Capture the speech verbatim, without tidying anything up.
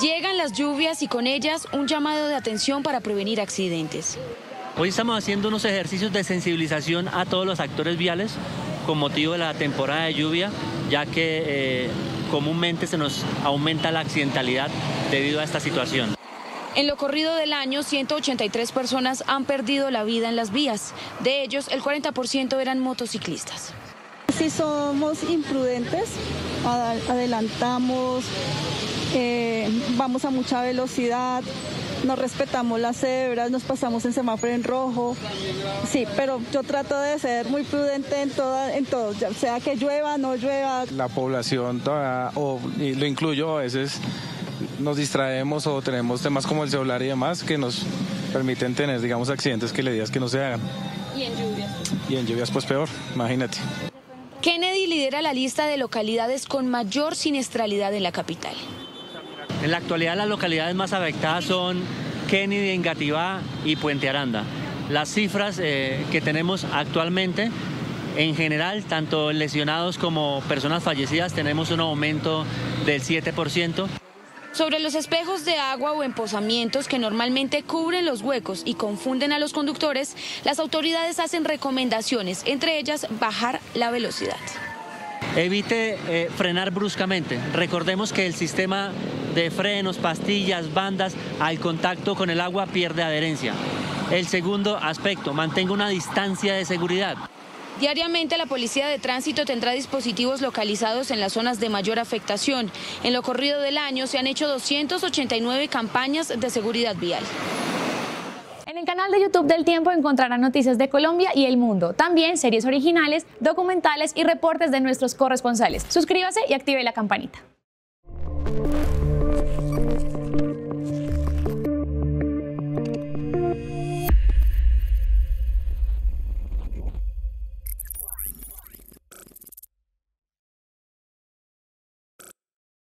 Llegan las lluvias y con ellas un llamado de atención para prevenir accidentes. Hoy estamos haciendo unos ejercicios de sensibilización a todos los actores viales con motivo de la temporada de lluvia, ya que eh, comúnmente se nos aumenta la accidentalidad debido a esta situación. En lo corrido del año, ciento ochenta y tres personas han perdido la vida en las vías. De ellos, el cuarenta por ciento eran motociclistas. Si somos imprudentes, adelantamos, eh, vamos a mucha velocidad, no respetamos las cebras, nos pasamos en semáforo en rojo. Sí, pero yo trato de ser muy prudente en, toda, en todo, sea que llueva, no llueva. La población, toda, o, y lo incluyo a veces, nos distraemos o tenemos temas como el celular y demás que nos permiten tener, digamos, accidentes que le digas que no se hagan. Y en lluvias. Y en lluvias, pues peor, imagínate. Kennedy lidera la lista de localidades con mayor siniestralidad en la capital. En la actualidad las localidades más afectadas son Kennedy, Engativá y Puente Aranda. Las cifras eh, que tenemos actualmente, en general, tanto lesionados como personas fallecidas, tenemos un aumento del siete por ciento. Sobre los espejos de agua o empozamientos que normalmente cubren los huecos y confunden a los conductores, las autoridades hacen recomendaciones, entre ellas bajar la velocidad. Evite eh, frenar bruscamente. Recordemos que el sistema de frenos, pastillas, bandas, al contacto con el agua pierde adherencia. El segundo aspecto, mantenga una distancia de seguridad. Diariamente la Policía de Tránsito tendrá dispositivos localizados en las zonas de mayor afectación. En lo corrido del año se han hecho doscientas ochenta y nueve campañas de seguridad vial. En el canal de YouTube del Tiempo encontrarán noticias de Colombia y el mundo. También series originales, documentales y reportes de nuestros corresponsales. Suscríbase y active la campanita.